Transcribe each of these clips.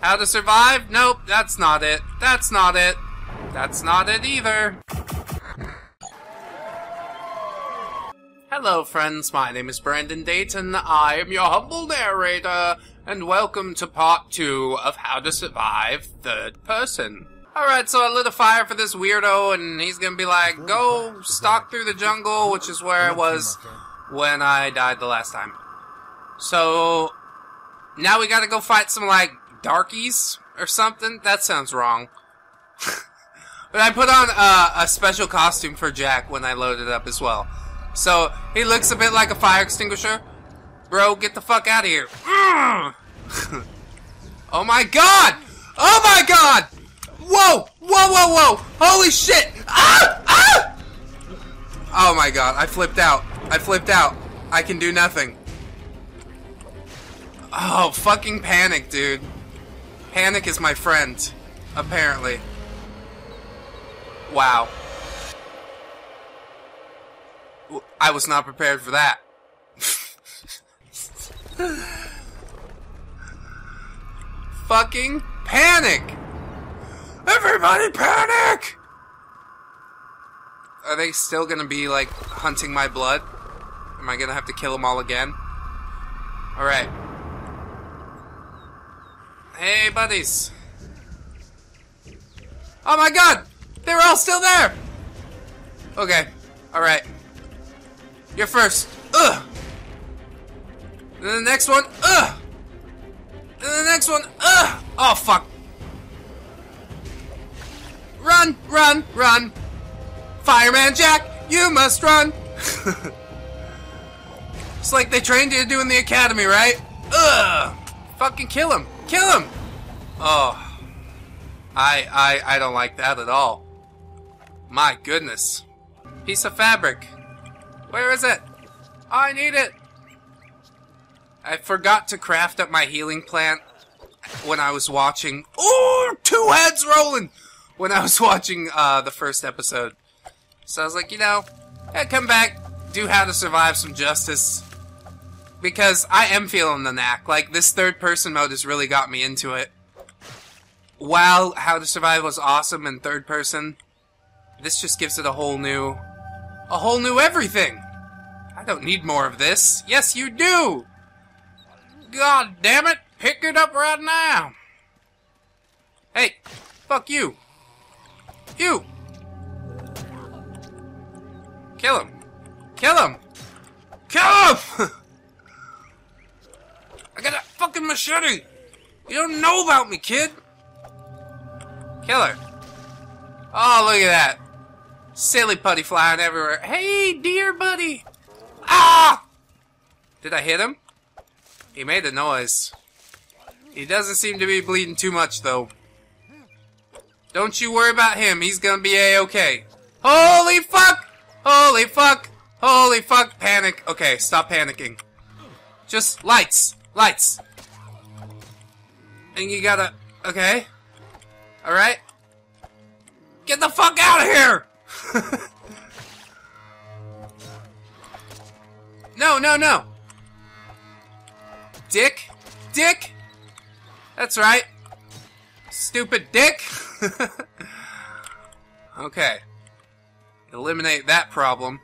How to Survive? Nope, that's not it. That's not it. That's not it either. Hello friends, my name is Brandon Dayton, I am your humble narrator, and welcome to part 2 of How to Survive Third Person. Alright, so I lit a fire for this weirdo, and he's gonna be like, go stalk through the jungle, which is where I was when I died the last time. So, now we gotta go fight some, like, darkies or something? That sounds wrong. But I put on a special costume for Jack when I loaded up as well. So, he looks a bit like a fire extinguisher. Bro, get the fuck out of here. Oh my god! Oh my god! Whoa! Whoa, whoa, whoa! Holy shit! Ah! Ah! Oh my god, I flipped out. I flipped out. I can do nothing. Oh, fucking panic, dude. Panic is my friend, apparently. Wow. I was not prepared for that. Fucking panic! Everybody panic! Are they still gonna be, like, hunting my blood? Am I gonna have to kill them all again? Alright. Hey, buddies. Oh my god! They were all still there! Okay. Alright. You're first. Ugh! Then the next one. Ugh! Then the next one. Ugh! Oh, fuck. Run! Run! Run! Fireman Jack, you must run! It's like they trained you to do in the academy, right? Ugh! Fucking kill him! Kill him! Oh. I don't like that at all. My goodness. Piece of fabric. Where is it? Oh, I need it! I forgot to craft up my healing plant when I was watching... Ooh! Two heads rolling! When I was watching the first episode. So I was like, you know, I'll come back, do How to Survive some justice. Because I am feeling the knack. Like, this third-person mode has really got me into it. While How to Survive was awesome in third-person, this just gives it a whole new everything. I don't need more of this. Yes, you do! God damn it! Pick it up right now! Hey! Fuck you! You! Kill him! Kill him! Kill him! I got a fucking machete! You don't know about me, kid! Killer. Oh, look at that. Silly putty flying everywhere. Hey, dear buddy! Ah! Did I hit him? He made a noise. He doesn't seem to be bleeding too much, though. Don't you worry about him. He's gonna be A-okay. Holy fuck! Holy fuck! Holy fuck! Panic. Okay, stop panicking. Just lights. Lights! And you gotta... Okay. Alright. Get the fuck out of here! No, no, no! Dick? Dick? That's right. Stupid dick! Okay. Eliminate that problem.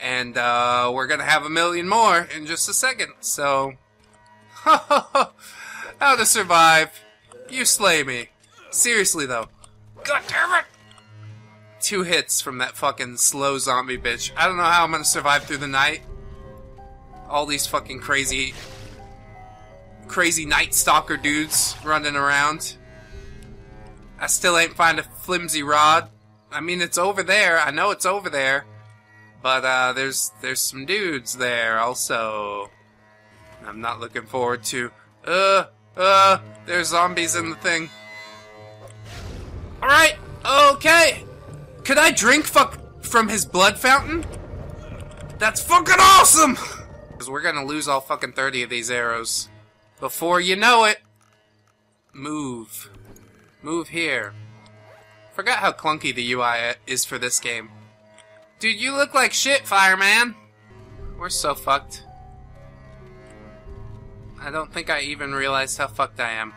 And, we're gonna have a million more in just a second, so... How to Survive. You slay me. Seriously, though. God damn it! Two hits from that fucking slow zombie bitch. I don't know how I'm gonna survive through the night. All these fucking crazy night stalker dudes running around. I still ain't find a flimsy rod. I mean, it's over there. I know it's over there. But, there's some dudes there, also. I'm not looking forward to... there's zombies in the thing. Alright, okay! Could I drink from his blood fountain? That's fucking awesome! Because we're gonna lose all fucking 30 of these arrows. Before you know it! Move. Move here. Forgot how clunky the UI is for this game. Dude, you look like shit, fireman! We're so fucked. I don't think I even realized how fucked I am.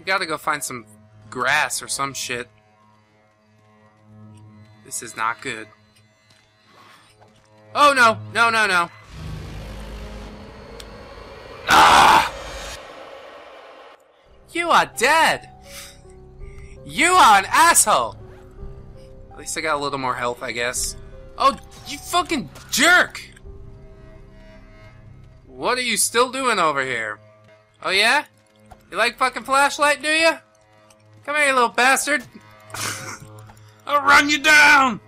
We gotta go find some grass or some shit. This is not good. Oh no! No, no, no! Ah! You are dead! You are an asshole! At least I got a little more health, I guess. Oh, you fucking jerk! What are you still doing over here? Oh yeah? You like fucking flashlight, do you? Come here, you little bastard! I'll run you down!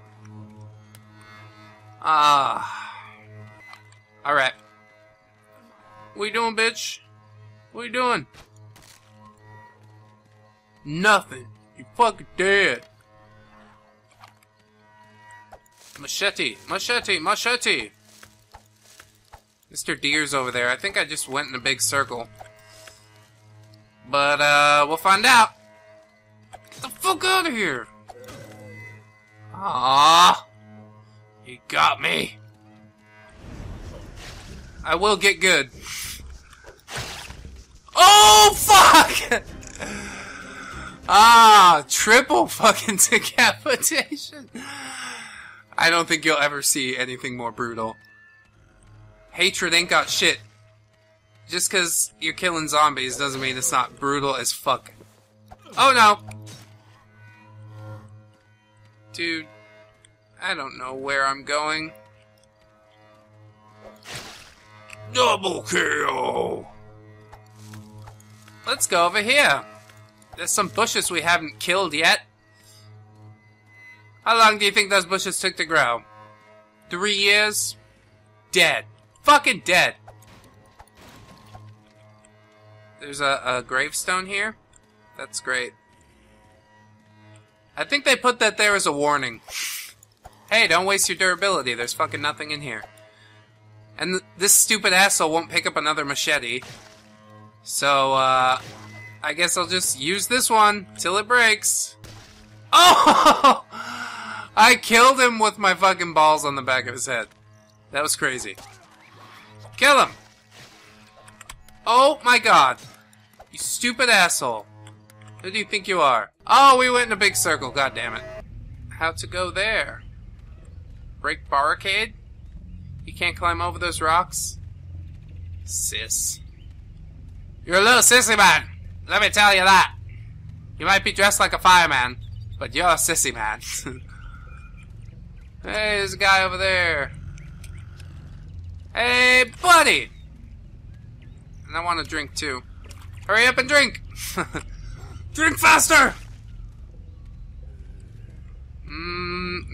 Alright. What you doing, bitch? What you doing? Nothing. You fucking dead. Machete. Machete. Machete. Mr. Deer's over there. I think I just went in a big circle. But, we'll find out. Get the fuck out of here! Aww, he got me. I will get good. Oh fuck! Ah, triple fucking decapitation. I don't think you'll ever see anything more brutal. Hatred ain't got shit. Just cause you're killing zombies doesn't mean it's not brutal as fuck. Oh no! Dude, I don't know where I'm going. Double kill! Let's go over here. There's some bushes we haven't killed yet. How long do you think those bushes took to grow? 3 years? Dead. Fucking dead. There's a gravestone here. That's great. I think they put that there as a warning. Hey, don't waste your durability. There's fucking nothing in here. And this stupid asshole won't pick up another machete. So, I guess I'll just use this one till it breaks. Oh! I killed him with my fucking balls on the back of his head. That was crazy. Kill him! Oh my god. You stupid asshole. Who do you think you are? Oh, we went in a big circle, god damn it. How to go there? Break barricade? You can't climb over those rocks? Sis. You're a little sissy man. Let me tell you that. You might be dressed like a fireman, but you're a sissy man. Hey, there's a guy over there. Hey, buddy! And I want a drink too. Hurry up and drink! Drink faster!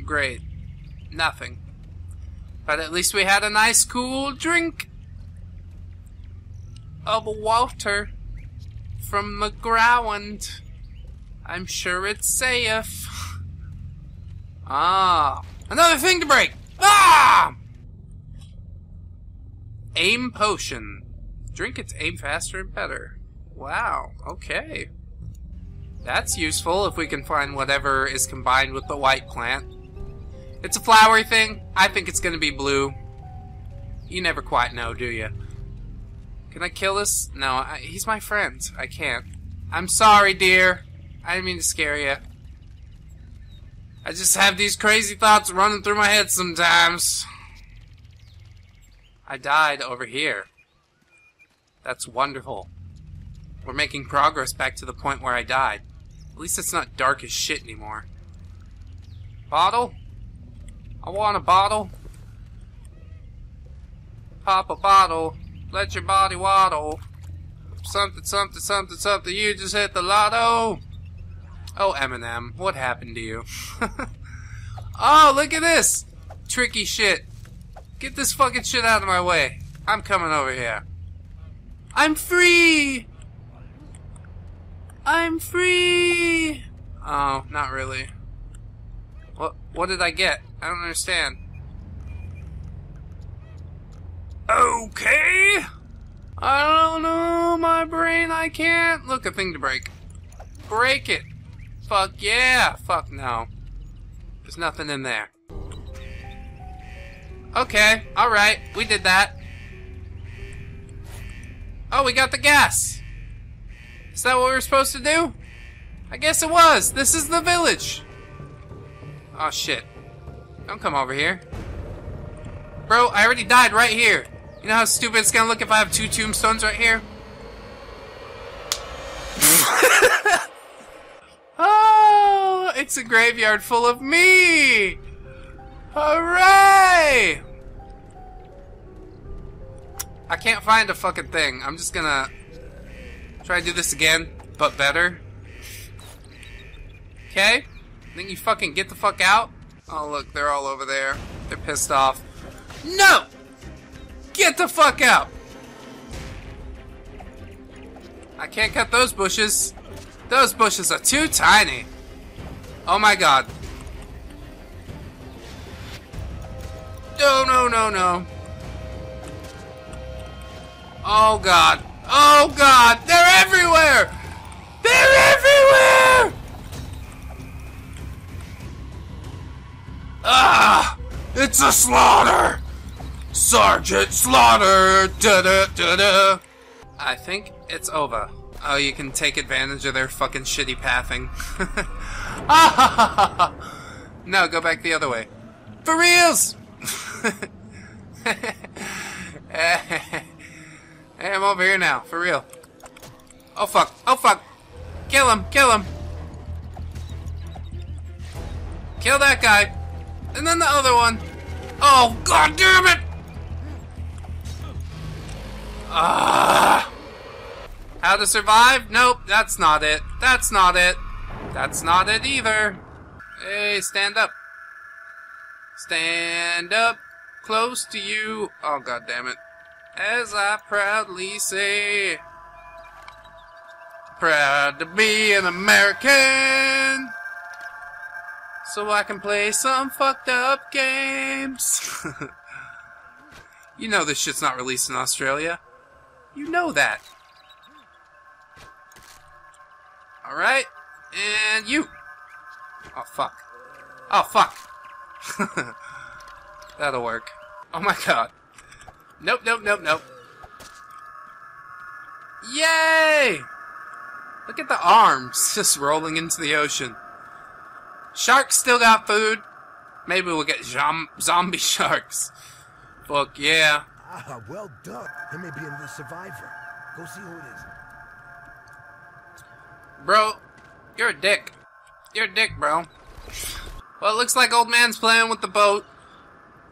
Great. Nothing. But at least we had a nice cool drink of water from the ground. I'm sure it's safe. Ah. Another thing to break! Ah! Aim potion. Drink it to aim faster and better. Wow. Okay. That's useful if we can find whatever is combined with the white plant. It's a flowery thing. I think it's gonna be blue. You never quite know, do you? Can I kill this? No, he's my friend. I can't. I'm sorry, dear. I didn't mean to scare you. I just have these crazy thoughts running through my head sometimes. I died over here. That's wonderful. We're making progress back to the point where I died. At least it's not dark as shit anymore. Bottle? I want a bottle. Pop a bottle. Let your body waddle. Something, something, something, something. You just hit the lotto. Oh, Eminem, what happened to you? Oh, look at this. Tricky shit. Get this fucking shit out of my way. I'm coming over here. I'm free! I'm free! Oh, not really. What did I get? I don't understand. Okay! I don't know, my brain, I can't. Look, a thing to break. Break it! Fuck yeah! Fuck no. There's nothing in there. Okay, alright, we did that. Oh, we got the gas! Is that what we were supposed to do? I guess it was. This is the village. Oh shit. Don't come over here. Bro, I already died right here. You know how stupid it's gonna look if I have 2 tombstones right here? Oh, it's a graveyard full of me! Hooray! I can't find a fucking thing. I'm just gonna try to do this again, but better. Okay? Then you fucking get the fuck out. Oh look, they're all over there. They're pissed off. No! Get the fuck out! I can't cut those bushes. Those bushes are too tiny. Oh my god. No, no, no, no. Oh god. Oh god! They're everywhere! They're everywhere! Ah! It's a slaughter! Sergeant Slaughter! Da-da-da-da! I think it's over. Oh, you can take advantage of their fucking shitty pathing. No, go back the other way. For reals! Hey, I'm over here now, for real. Oh fuck, oh fuck! Kill him, kill him! Kill that guy! And then the other one! Oh god damn it! Ah! How to Survive? Nope, that's not it. That's not it. That's not it either. Hey, stand up. Stand up close to you. Oh god damn it. As I proudly say, proud to be an American. So I can play some fucked up games. You know this shit's not released in Australia. You know that. Alright, and you! Oh fuck. Oh fuck! That'll work. Oh my god. Nope, nope, nope, nope. Yay! Look at the arms just rolling into the ocean. Sharks still got food. Maybe we'll get zombie sharks. Fuck yeah. Ah, well done. There may be another survivor. Go see who it is. Bro, you're a dick. You're a dick, bro. Well, it looks like old man's playing with the boat.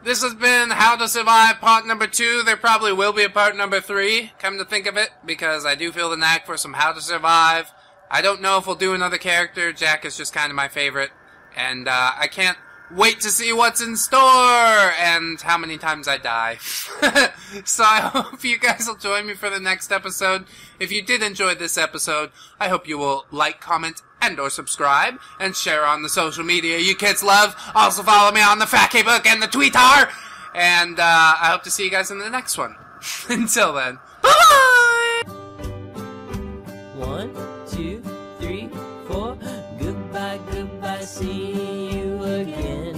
This has been How to Survive part number 2. There probably will be a part number 3, come to think of it, because I do feel the knack for some How to Survive. I don't know if we'll do another character. Jack is just kind of my favorite, and I can't wait to see what's in store and how many times I die. So I hope you guys will join me for the next episode. If you did enjoy this episode, I hope you will like, comment, and or subscribe, and share on the social media you kids love. Also follow me on the Facebook and the Twitter. And I hope to see you guys in the next one. Until then, bye-bye! 1, 2, 3, 4. Goodbye, goodbye, see you again.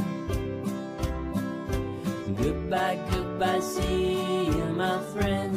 Goodbye, goodbye, see you, my friend.